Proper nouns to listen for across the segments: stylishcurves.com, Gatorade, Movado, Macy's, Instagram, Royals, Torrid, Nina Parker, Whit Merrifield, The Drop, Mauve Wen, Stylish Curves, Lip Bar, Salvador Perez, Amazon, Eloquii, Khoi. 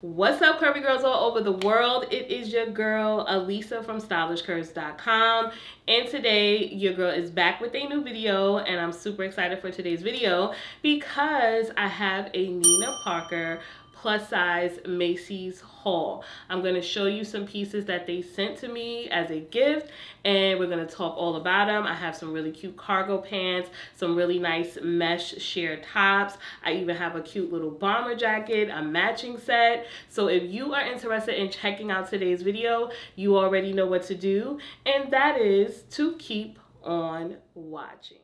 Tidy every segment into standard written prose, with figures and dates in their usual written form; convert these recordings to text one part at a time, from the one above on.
What's up, curvy girls all over the world? It is your girl Alisa from stylishcurves.com, and today your girl is back with a new video. And I'm super excited for today's video because I have a Nina Parker plus size Macy's haul. I'm gonna show you some pieces that they sent to me as a gift, and we're gonna talk all about them. I have some really cute cargo pants, some really nice mesh sheer tops. I even have a cute little bomber jacket, a matching set. So if you are interested in checking out today's video, you already know what to do, and that is to keep on watching.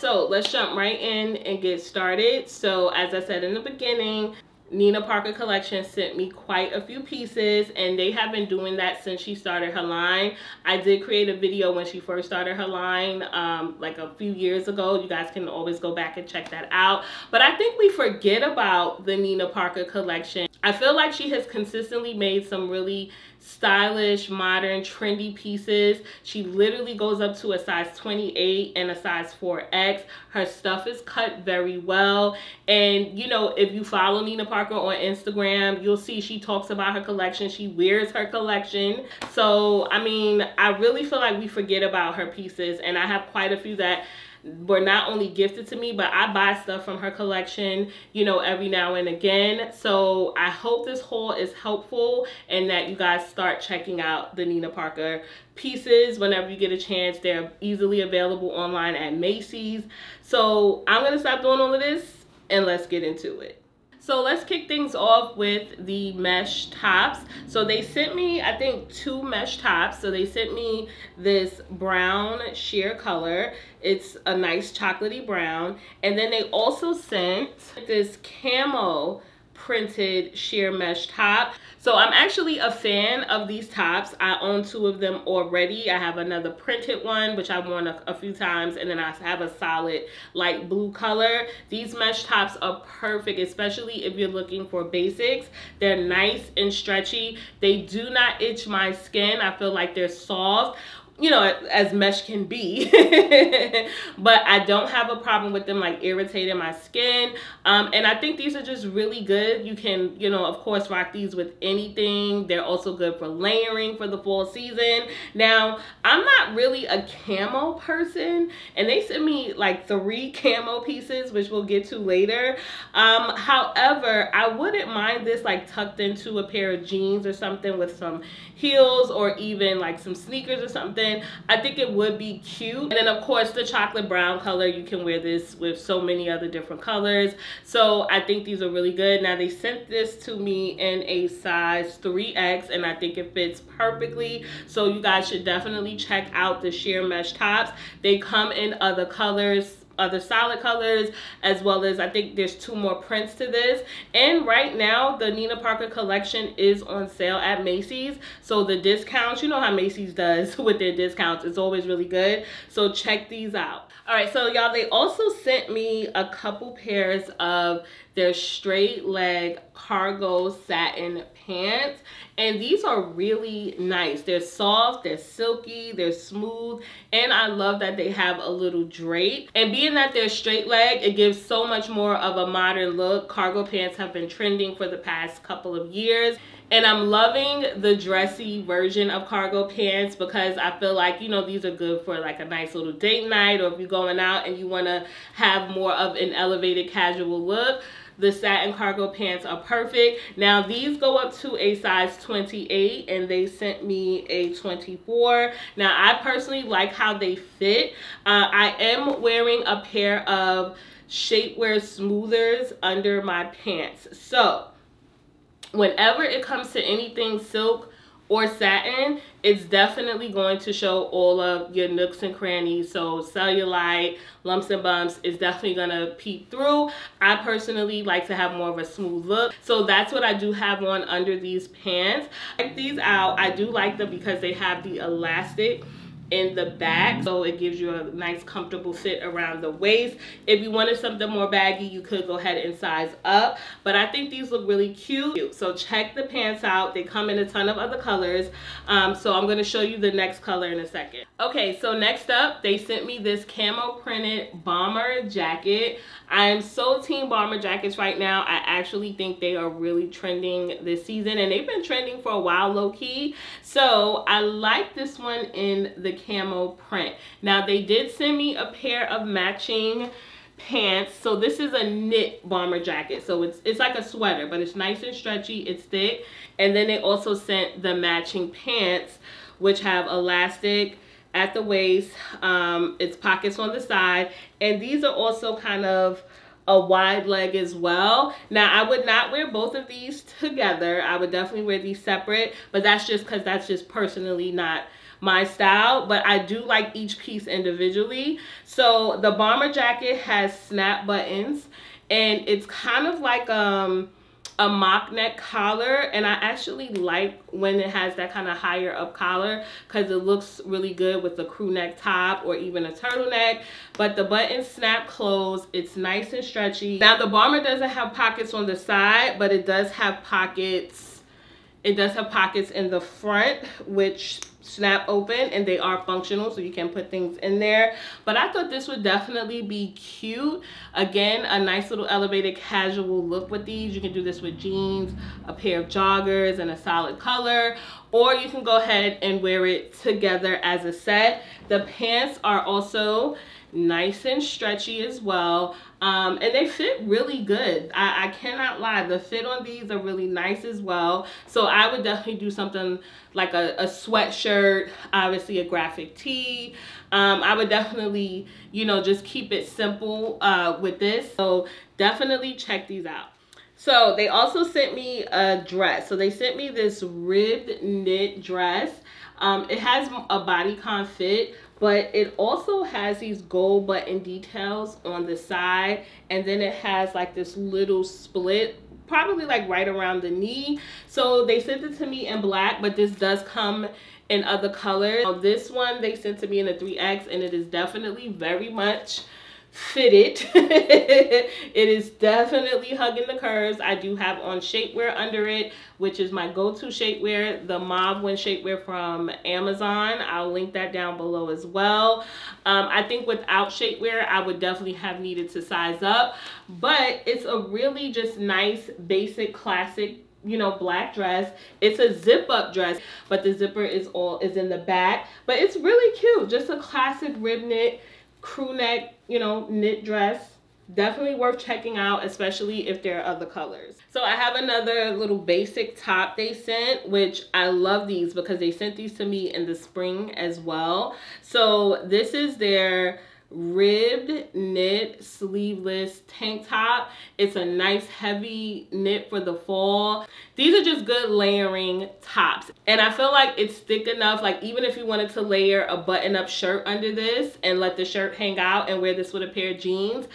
So let's jump right in and get started. So as I said in the beginning, Nina Parker collection sent me quite a few pieces, and they have been doing that since she started her line. I did create a video when she first started her line like a few years ago. You guys can always go back and check that out. But I think we forget about the Nina Parker collection. I feel like she has consistently made some really stylish, modern, trendy pieces. She literally goes up to a size 28 and a size 4X. Her stuff is cut very well. And you know, if you follow Nina Parker on Instagram, you'll see she talks about her collection. She wears her collection. So, I mean, I really feel like we forget about her pieces, and I have quite a few that were not only gifted to me, but I buy stuff from her collection, you know, every now and again. So I hope this haul is helpful and that you guys start checking out the Nina Parker pieces whenever you get a chance. They're easily available online at Macy's. So I'm gonna stop doing all of this and let's get into it. So let's kick things off with the mesh tops. So they sent me, I think, two mesh tops. So they sent me this brown sheer color. It's a nice chocolatey brown. And then they also sent this camo printed sheer mesh top. So I'm actually a fan of these tops. I own two of them already. I have another printed one, which I've worn a few times, and then I have a solid light blue color. These mesh tops are perfect, especially if you're looking for basics. They're nice and stretchy. They do not itch my skin. I feel like they're soft, you know, as mesh can be, but I don't have a problem with them like irritating my skin. And I think these are just really good. You can, you know, of course, rock these with anything. They're also good for layering for the fall season. Now, I'm not really a camo person, and they sent me like three camo pieces, which we'll get to later. However, I wouldn't mind this like tucked into a pair of jeans or something with some heels, or even like some sneakers or something. I think it would be cute. And then of course the chocolate brown color, you can wear this with so many other different colors. So I think these are really good. Now they sent this to me in a size 3X, and I think it fits perfectly. So you guys should definitely check out the sheer mesh tops. They come in other colors, other solid colors, as well as I think there's two more prints to this. And right now the Nina Parker collection is on sale at Macy's, so the discounts, you know how Macy's does with their discounts, it's always really good. So check these out. All right, so y'all, they also sent me a couple pairs of their straight leg cargo satin pants, and these are really nice. They're soft, they're silky, they're smooth, and I love that they have a little drape. And being that they're straight leg, it gives so much more of a modern look. Cargo pants have been trending for the past couple of years, and I'm loving the dressy version of cargo pants because I feel like, you know, these are good for like a nice little date night, or if you're going out and you want to have more of an elevated casual look. The satin cargo pants are perfect. Now these go up to a size 28, and they sent me a 24. Now I personally like how they fit. I am wearing a pair of shapewear smoothers under my pants. So whenever it comes to anything silk or satin, it's definitely going to show all of your nooks and crannies. So cellulite, lumps and bumps is definitely gonna peep through. I personally like to have more of a smooth look, so that's what I do have on under these pants. I like these out. I do like them because they have the elastic in the back, so it gives you a nice comfortable fit around the waist. If you wanted something more baggy, you could go ahead and size up, but I think these look really cute. So check the pants out. They come in a ton of other colors, so I'm going to show you the next color in a second. Okay, so next up, they sent me this camo printed bomber jacket. I am so team bomber jackets right now. I actually think they are really trending this season, and they've been trending for a while low-key. So I like this one in the camo print. Now they did send me a pair of matching pants. So this is a knit bomber jacket, so it's like a sweater, but it's nice and stretchy, it's thick. And then they also sent the matching pants, which have elastic at the waist, it's pockets on the side, and these are also kind of a wide leg as well. Now I would not wear both of these together. I would definitely wear these separate, but that's just because that's just personally not my style. But I do like each piece individually. So the bomber jacket has snap buttons, and it's kind of like a mock neck collar, and I actually like when it has that kind of higher up collar because it looks really good with the crew neck top or even a turtleneck. But the buttons snap closed, it's nice and stretchy. Now the bomber doesn't have pockets on the side, but it does have pockets. It does have pockets in the front, which snap open, and they are functional, so you can put things in there. But I thought this would definitely be cute. Again, a nice little elevated casual look with these. You can do this with jeans, a pair of joggers, and a solid color, or you can go ahead and wear it together as a set. The pants are also nice and stretchy as well, and they fit really good. I cannot lie, the fit on these are really nice as well. So I would definitely do something like a sweatshirt, obviously a graphic tee. I would definitely, you know, just keep it simple with this. So definitely check these out. So they also sent me a dress. So they sent me this ribbed knit dress. It has a bodycon fit, but it also has these gold button details on the side, and then it has like this little split, probably like right around the knee. So they sent it to me in black, but this does come in other colors. Now, this one they sent to me in a 3X, and it is definitely very much fitted. It is definitely hugging the curves. I do have on shapewear under it, which is my go-to shapewear, the Mauve Wen shapewear from Amazon. I'll link that down below as well. I think without shapewear, I would definitely have needed to size up, but it's a really just nice, basic, classic, you know, black dress. It's a zip up dress, but the zipper is in the back, but it's really cute. Just a classic rib knit, crew neck, you know, knit dress. Definitely worth checking out, especially if there are other colors. So I have another little basic top they sent, which I love these because they sent these to me in the spring as well. So this is their ribbed knit sleeveless tank top. It's a nice heavy knit for the fall. These are just good layering tops, and I feel like it's thick enough, like even if you wanted to layer a button-up shirt under this and let the shirt hang out and wear this with a pair of jeans.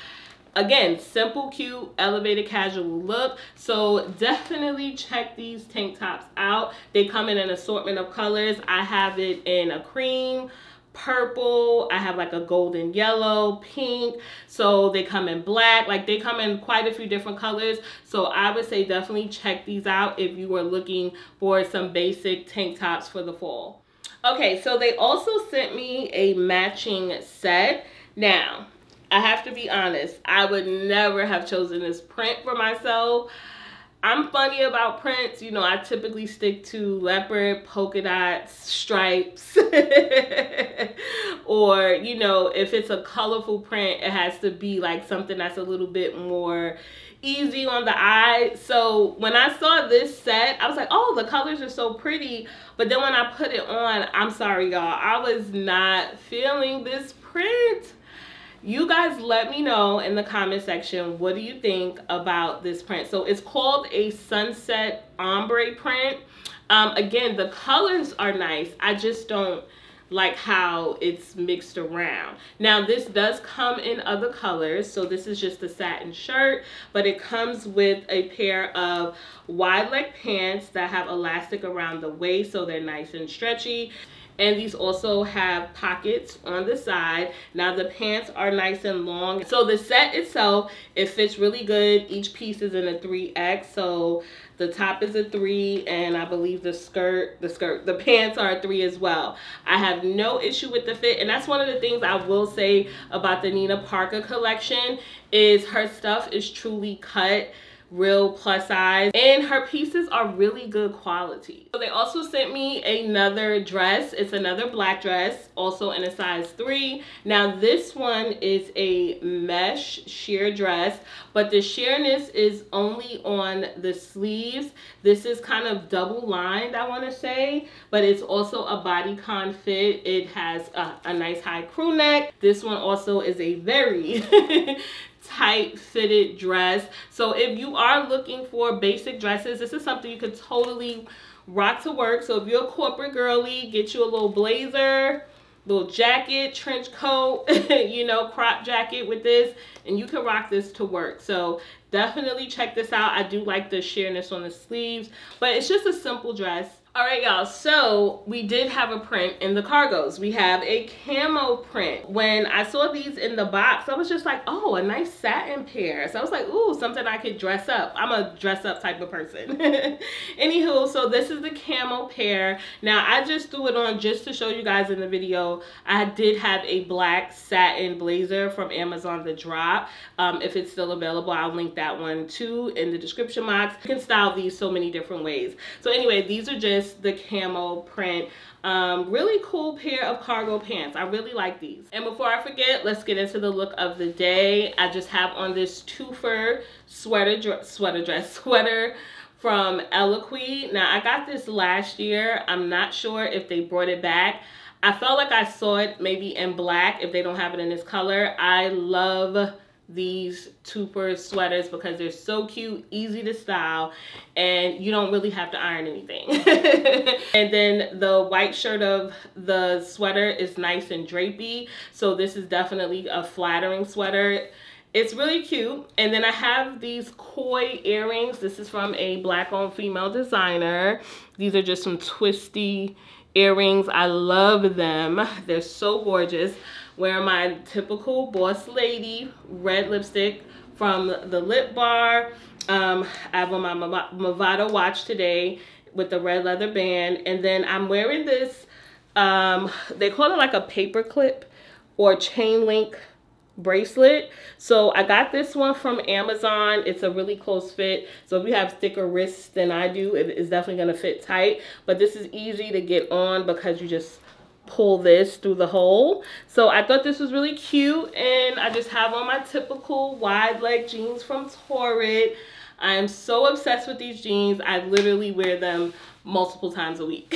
Again, simple, cute, elevated casual look. So definitely check these tank tops out. They come in an assortment of colors. I have it in a cream, purple, I have like a golden yellow, pink, so they come in black, like they come in quite a few different colors. So I would say definitely check these out if you are looking for some basic tank tops for the fall. Okay, so they also sent me a matching set. Now I have to be honest, I would never have chosen this print for myself. I'm funny about prints, you know, I typically stick to leopard, polka dots, stripes, or, you know, if it's a colorful print, it has to be like something that's a little bit more easy on the eye. So when I saw this set, I was like, oh, the colors are so pretty. But then when I put it on, I'm sorry, y'all, I was not feeling this print. You guys let me know in the comment section, what do you think about this print? So it's called a sunset ombre print. Again, the colors are nice. I just don't like how it's mixed around. Now this does come in other colors. So this is just a satin shirt, but it comes with a pair of wide leg pants that have elastic around the waist, so they're nice and stretchy. and these also have pockets on the side. Now the pants are nice and long. So the set itself, it fits really good. Each piece is in a 3X, so the top is a 3, and I believe the pants are a 3 as well. I have no issue with the fit, and that's one of the things I will say about the Nina Parker collection is her stuff is truly cut, real plus size, and her pieces are really good quality. So they also sent me another dress. It's another black dress, also in a size 3. Now this one is a mesh sheer dress, but the sheerness is only on the sleeves. This is kind of double lined, I want to say, but it's also a bodycon fit. It has a nice high crew neck. This one also is a very tight fitted dress. So if you are looking for basic dresses, this is something you could totally rock to work. So if you're a corporate girly, get you a little blazer, little jacket, trench coat, you know, crop jacket with this, and you can rock this to work. So definitely check this out. I do like the sheerness on the sleeves, but it's just a simple dress. All right, y'all, so we did have a print in the cargos. We have a camo print. When I saw these in the box, I was just like, oh, a nice satin pair. So I was like, ooh, something I could dress up. I'm a dress up type of person. Anywho, so this is the camo pair. Now, I just threw it on just to show you guys in the video. I did have a black satin blazer from Amazon The Drop. If it's still available, I'll link that one too in the description box. You can style these so many different ways. So anyway, these are just the camo print. Really cool pair of cargo pants. I really like these. And before I forget, let's get into the look of the day. I just have on this twofer sweater from Eloquii. Now, I got this last year. I'm not sure if they brought it back. I felt like I saw it maybe in black if they don't have it in this color. I love these twofer sweaters because they're so cute, easy to style, and you don't really have to iron anything. And then the white shirt of the sweater is nice and drapey, so this is definitely a flattering sweater. It's really cute. And then I have these koi earrings. This is from a black-owned female designer. These are just some twisty earrings. I love them. They're so gorgeous. Wearing my typical boss lady red lipstick from the Lip Bar. I have on my Movado watch today with the red leather band. And then I'm wearing this, they call it like a paper clip or chain link bracelet. So I got this one from Amazon. It's a really close fit, so if you have thicker wrists than I do, it is definitely going to fit tight, but this is easy to get on because you just pull this through the hole. So I thought this was really cute, and I just have on my typical wide leg jeans from Torrid. I am so obsessed with these jeans. I literally wear them multiple times a week.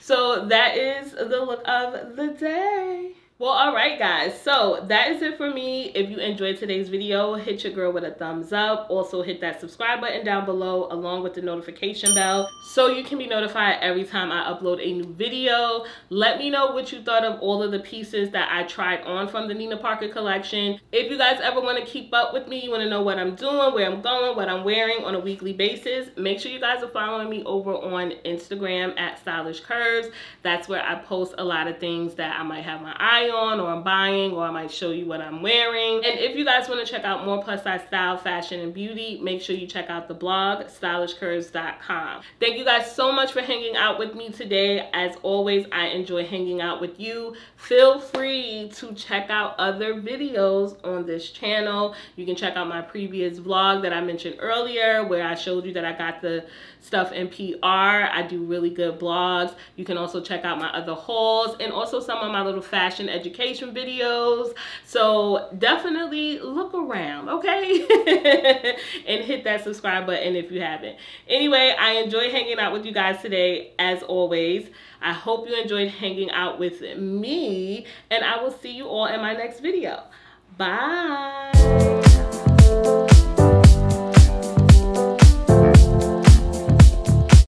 So that is the look of the day. Well, all right, guys, so that is it for me. If you enjoyed today's video, hit your girl with a thumbs up. Also, hit that subscribe button down below along with the notification bell so you can be notified every time I upload a new video. Let me know what you thought of all of the pieces that I tried on from the Nina Parker collection. If you guys ever want to keep up with me, you want to know what I'm doing, where I'm going, what I'm wearing on a weekly basis, make sure you guys are following me over on Instagram at stylishcurves. That's where I post a lot of things that I might have my eye on, or I'm buying, or I might show you what I'm wearing. And if you guys want to check out more plus size style, fashion, and beauty, make sure you check out the blog, stylishcurves.com. Thank you guys so much for hanging out with me today. As always, I enjoy hanging out with you. Feel free to check out other videos on this channel. You can check out my previous vlog that I mentioned earlier where I showed you that I got the stuff in PR. I do really good blogs. You can also check out my other hauls and also some of my little fashion education videos. So definitely look around, okay? And hit that subscribe button if you haven't. Anyway, I enjoy hanging out with you guys today as always. I hope you enjoyed hanging out with me, and I will see you all in my next video. Bye.